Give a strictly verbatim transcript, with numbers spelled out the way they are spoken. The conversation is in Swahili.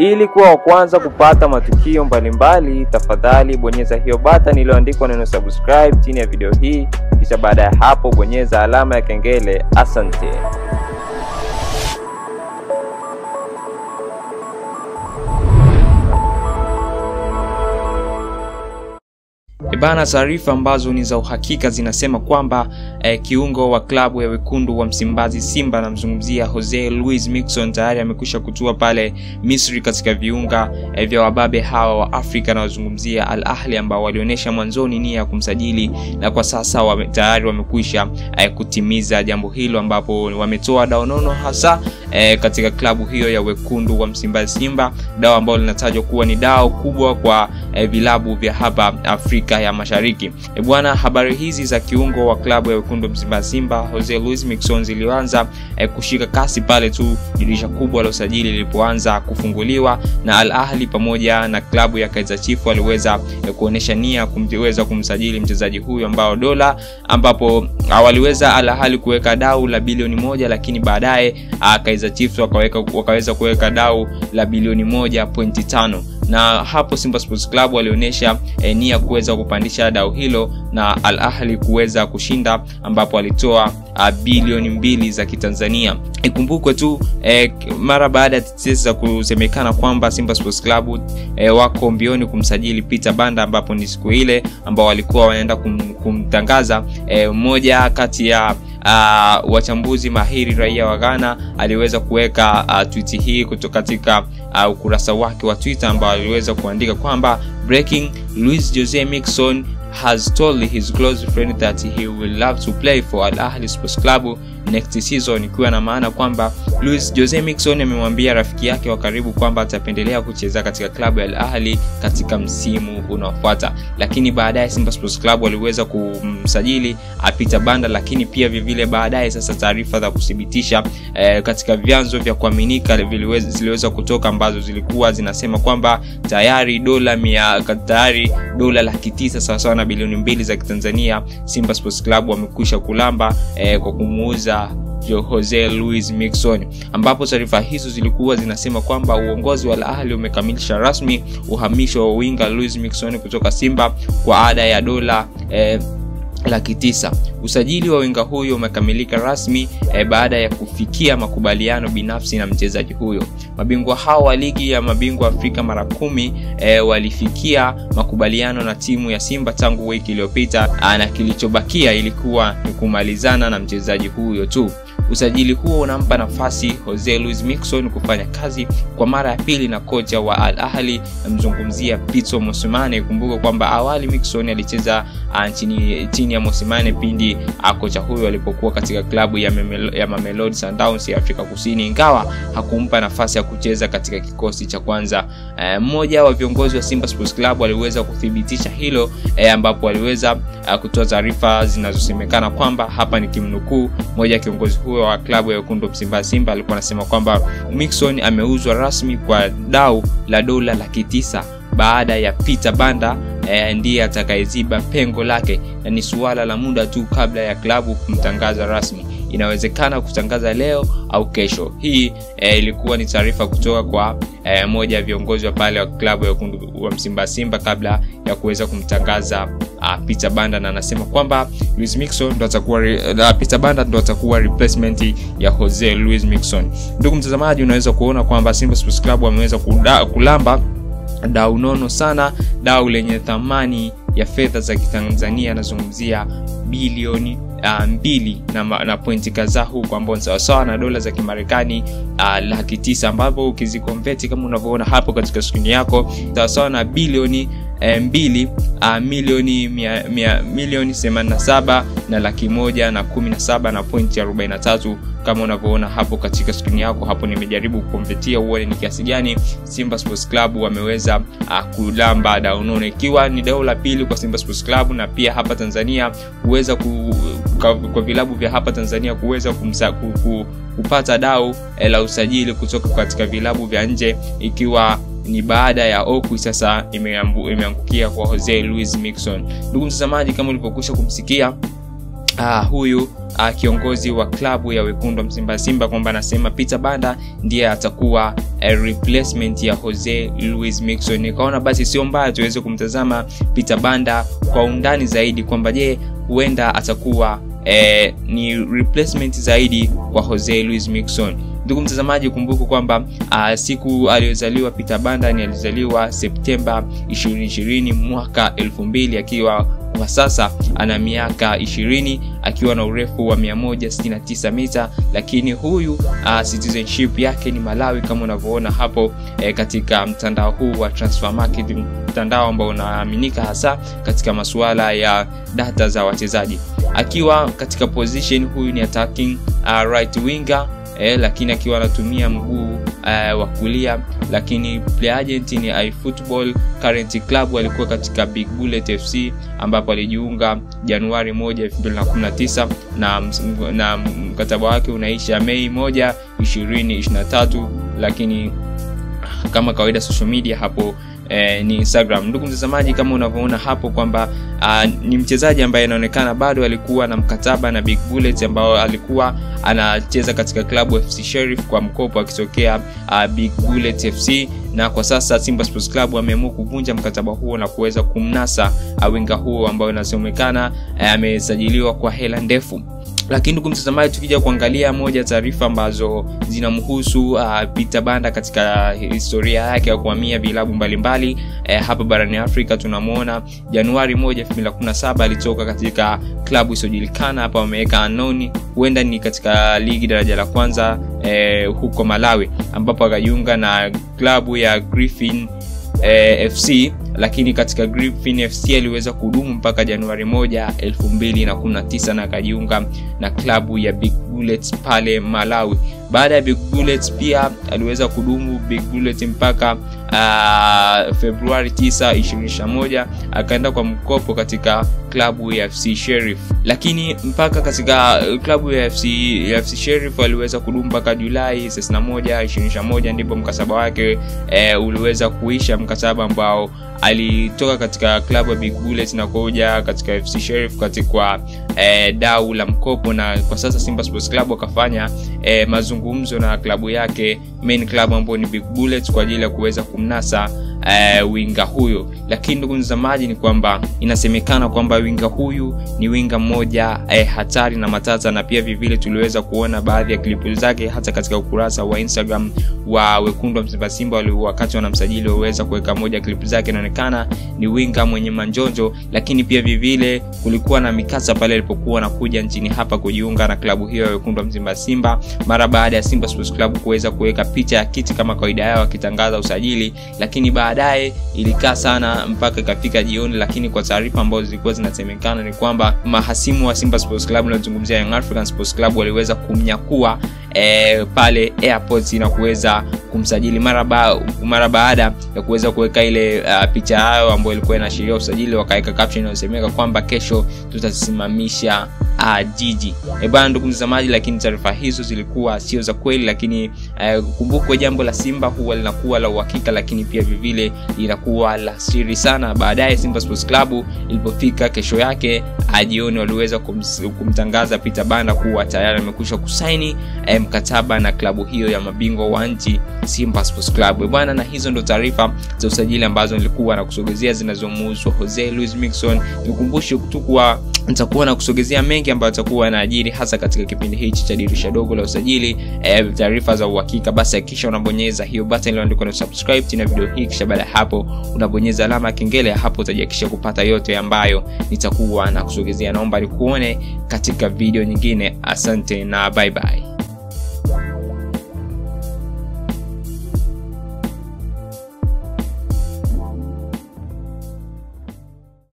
Ili kuwa wa kwanza kupata matukio mbalimbali, tafadhali bonyeza hiyo button iliyoandikwa neno subscribe chini ya video hii, kisha baada ya hapo bonyeza alama ya kengele. Asante. Bana, taarifa ambazo ni za uhakika zinasema kwamba eh, kiungo wa klabu ya wekundu wa Msimbazi Simba, na mzungumzia Jose Luis Mixon, tayari amekwisha kutua pale Misri katika viunga eh, vya wababe hawa wa Afrika, na wazungumzia Al Ahly ambao walionyesha mwanzoni nia ya kumsajili, na kwa sasa wa, tayari wamekwisha eh, kutimiza jambo hilo, ambapo wametoa dao nono hasa eh, katika klabu hiyo ya wekundu wa Msimbazi Simba, dao ambao linatajwa kuwa ni dao kubwa kwa eh, vilabu vya hapa Afrika ya Mashariki. E bwana, habari hizi za kiungo wa klabu ya wekundu Msimbazi Simba Jose Luis Mixon zilianza e, kushika kasi pale tu dirisha kubwa la usajili lilipoanza kufunguliwa, na Al Ahly pamoja na klabu ya Kaizer Chiefs waliweza e, kuonesha nia kumweza kumsajili mchezaji huyo ambao dola ambapo waliweza Al Ahly kuweka dau la bilioni moja, lakini baadaye Kaizer Chiefs wakaweka wakaweza kuweka dau la bilioni moja nukta tano. Na hapo Simba Sports Club walionyesha eh, nia kuweza kupandisha dau hilo, na Al Ahly kuweza kushinda ambapo walitoa uh, bilioni mbili za Kitanzania. Ikumbukwe tu eh, mara baada ya tetesi za kusemekana kwamba Simba Sports Club eh, wako mbioni kumsajili Peter Banda, ambapo ni siku ile ambao walikuwa wanaenda kum, kumtangaza eh, moja kati ya Uh, wachambuzi mahiri raia wa Ghana aliweza kuweka uh, tweet hii kutoka katika uh, ukurasa wake wa Twitter, ambao aliweza kuandika kwamba breaking: Luis Jose Mixon has told his close friend that he will love to play for Al Ahly Sports Club next season, ikiwa na maana kwamba Luis Jose Mixon amemwambia rafiki yake wa karibu kwamba atapendelea kucheza katika klabu ya Al Ahly katika msimu unaofuata. Lakini baadaye Simba Sports Club waliweza kumsajili Apita Banda, lakini pia vivile baadaye sasa taarifa za kudhibitisha eh, katika vyanzo vya kuaminika viliweza ziliweza kutoka ambazo zilikuwa zinasema kwamba tayari dola mia tayari dola laki tisa sawa na bilioni mbili za Kitanzania Simba Sports Club wamekwisha kulamba eh, kwa kumuuza Jose Luis Mixon, ambapo taarifa hizo zilikuwa zinasema kwamba uongozi wa Al Ahly umekamilisha rasmi uhamisho wa winga Luis Mixon kutoka Simba kwa ada ya dola eh, laki tisa. Usajili wa winga huyo umekamilika rasmi eh, baada ya kufikia makubaliano binafsi na mchezaji huyo. Mabingwa hao wa ligi ya mabingwa Afrika mara kumi eh, walifikia makubaliano na timu ya Simba tangu wiki iliyopita, na kilichobakia ilikuwa ni kumalizana na mchezaji huyo tu. Usajili huo unampa nafasi Jose Luis Mixon kufanya kazi kwa mara ya pili na kocha wa Al Ahly, mzungumzia Pitso Mosimane. Kumbuka kwamba awali Mixon alicheza nchini chini ya Mosimane pindi kocha huyo alipokuwa katika klabu ya, ya Mamelodi Sundowns ya Afrika Kusini, ingawa hakumpa nafasi ya kucheza katika kikosi cha kwanza. E, mmoja wa viongozi wa Simba Sports Club waliweza kudhibitisha hilo e, ambapo waliweza kutoa taarifa zinazosemekana kwamba hapa ni kimnukuu, mmoja kiongozi huyo wa klabu ya wekundu Msimbazi Simba alikuwa anasema kwamba Mixon ameuzwa rasmi kwa dau la dola laki tisa baada ya Peter Banda e, ndiye atakayeziba pengo lake, na ni suala la muda tu kabla ya klabu kumtangaza rasmi. Inawezekana kutangaza leo au kesho. Hii e, ilikuwa ni taarifa kutoka kwa e, moja ya viongozi wa pale wa klabu ya wekundu wa Msimbazi Simba kabla ya kuweza kumtangaza Uh, Peter Banda, na anasema kwamba Luis Mixon ndo atakuwa uh, Peter Banda ndo atakuwa replacement ya Jose Luis Mixon. Ndugu mtazamaji, unaweza kuona kwamba Simba Sports Club wameweza kulamba dau nono sana, dau lenye thamani ya fedha za Kitanzania, nazungumzia bilioni Uh, mbili na, na pointi kadhaa huko, ambao ni sawa na dola za Kimarekani uh, laki tisa, ambapo ukizikonvert kama unavyoona hapo katika skrini yako sawa na bilioni eh, mbili uh, milioni mia, mia, milioni themanini na saba na laki moja na kumi na saba na pointi arobaini na tatu kama unavyoona hapo katika skrini yako. Hapo nimejaribu kukonvertia uone ni kiasi gani Simba Sports Club wameweza uh, kulamba dau nono, ikiwa ni dau la pili kwa Simba Sports Club, na pia hapa Tanzania uweza ku Kwa, kwa vilabu vya hapa Tanzania kuweza kumsa, ku, ku, kupata dau la usajili kutoka katika vilabu vya nje, ikiwa ni baada ya oku sasa imeambu, imeangukia kwa Jose Luis Mixon. Ndugu mtazamaji, kama ulipokusha kumsikia uh, huyu uh, kiongozi wa klabu ya Wekundu Msimba Simba kwamba anasema Peter Banda ndiye atakuwa uh, replacement ya Jose Luis Mixon. Nikaona basi sio mbaya tuweze kumtazama Peter Banda kwa undani zaidi kwamba je huenda atakuwa eh, ni replacement zaidi kwa Jose Luis Mixon. Ndugu mtazamaji, kumbuku kwamba uh, siku aliyozaliwa Peter Banda ni alizaliwa Septemba ishirini ishirini mwaka elfu mbili akiwa kwa sasa ana miaka ishirini akiwa na urefu wa mia moja sitini na tisa mita, lakini huyu uh, citizenship yake ni Malawi kama unavyoona hapo eh, katika mtandao huu wa transfer market, mtandao ambao unaaminika hasa katika masuala ya data za wachezaji. Akiwa katika position huyu ni attacking uh, right winger eh, lakini akiwa anatumia mguu uh, wa kulia, lakini play agent ni iFootball. Current club alikuwa katika Big Bullet F C ambapo alijiunga Januari moja elfu mbili na kumi na tisa na, na mkataba wake unaisha Mei moja elfu mbili ishirini na tatu, lakini kama kawaida social media hapo eh, ni Instagram. Ndugu mtazamaji, kama unavyoona hapo kwamba uh, ni mchezaji ambaye inaonekana bado alikuwa na mkataba na Big Bullet ambao alikuwa anacheza katika klabu F C Sheriff kwa mkopo akitokea uh, Big Bullet F C, na kwa sasa Simba Sports Club wameamua kuvunja mkataba huo na kuweza kumnasa winga huo ambao inasemekana amesajiliwa kwa hela ndefu. Lakini ndugu mtazamaji, tukija kuangalia moja taarifa ambazo zinamhusu uh, Peter Banda katika historia yake ya kuhamia vilabu mbalimbali eh, hapa barani Afrika, tunamuona Januari moja elfu mbili na kumi na saba alitoka katika klabu isojulikana hapa wameweka anoni, huenda ni katika ligi daraja la kwanza eh, huko Malawi, ambapo akajiunga na klabu ya Griffin eh, F C, lakini katika Griffin F C aliweza kudumu mpaka Januari moja elfu mbili na kumi na tisa na akajiunga na klabu ya Big Bullets pale Malawi. Baada ya Big Bullets pia aliweza kudumu Big Bullets mpaka uh, Februari tisa elfu mbili ishirini na moja akaenda kwa mkopo katika klabu ya F C Sheriff, lakini mpaka katika klabu ya F C ya F C Sheriff aliweza kudumu mpaka Julai moja elfu mbili ishirini na moja ndipo mkataba wake eh, uliweza kuisha, mkataba ambao alitoka katika klabu ya Big Bullet na kuja katika F C Sheriff katika eh, dau la mkopo, na kwa sasa Simba Sports Club wakafanya eh, mazungumzo na klabu yake main club ambayo ni Big Bullet kwa ajili ya kuweza kumnasa eh, winga huyo. Lakini ndugu mtazamaji, ni kwamba inasemekana kwamba winga huyu ni winga mmoja eh, hatari na matata, na pia vivile tuliweza kuona baadhi ya klipu zake hata katika ukurasa wa Instagram wa Wekundu Msimba Simba wakati wanamsajili waweza kuweka moja klipu zake, inaonekana ni winga mwenye manjonjo. Lakini pia vivile kulikuwa na mikasa pale alipokuwa anakuja nchini hapa kujiunga na klabu hiyo ya Wekundu Msimba Simba mara baada ya Simba Sports Club kuweza kuweka picha ya kiti kama kawaida yao akitangaza usajili, lakini baadaye ilikaa sana mpaka ikafika jioni. Lakini kwa taarifa ambazo zilikuwa zinasemekana ni kwamba mahasimu wa Simba Sports Club na tunazungumzia Young Africans Sports Club waliweza kumnyakua eh, pale airport na kuweza kumsajili mara ba, mara baada ya kuweza kuweka ile uh, picha yao ambayo ilikuwa inaashiria usajili, wakaweka caption inayosemeka kwamba kesho tutasimamisha uh, jiji. E bana ndugu mtazamaji, lakini taarifa hizo zilikuwa sio za kweli, lakini uh, kumbukwe jambo la Simba huwa linakuwa la uhakika lakini pia vivile linakuwa la siri sana. Baadaye Simba Sports Club ilipofika kesho yake ajioni waliweza kum, kumtangaza Peter Banda kuwa tayari amekwisha kusaini eh, mkataba na klabu hiyo ya mabingwa wa nchi Simba Sports Club. Bwana, na hizo ndo taarifa za usajili ambazo nilikuwa na kusogezea zinazomhusu Jose Luis Mixon. Nikukumbushe kutukua nitakuwa na kusogezea mengi ambayo atakuwa na ajiri hasa katika kipindi hichi cha dirisha dogo la usajili, eh, taarifa za uhakika. Basi hakisha unabonyeza hiyo button iliyoandikwa na subscribe chini ya video hii, kisha baada hapo unabonyeza alama ya kengele, hapo utajihakikisha kupata yote ambayo nitakuwa na kusogezea. Naomba nikuone katika video nyingine. Asante na bye bye.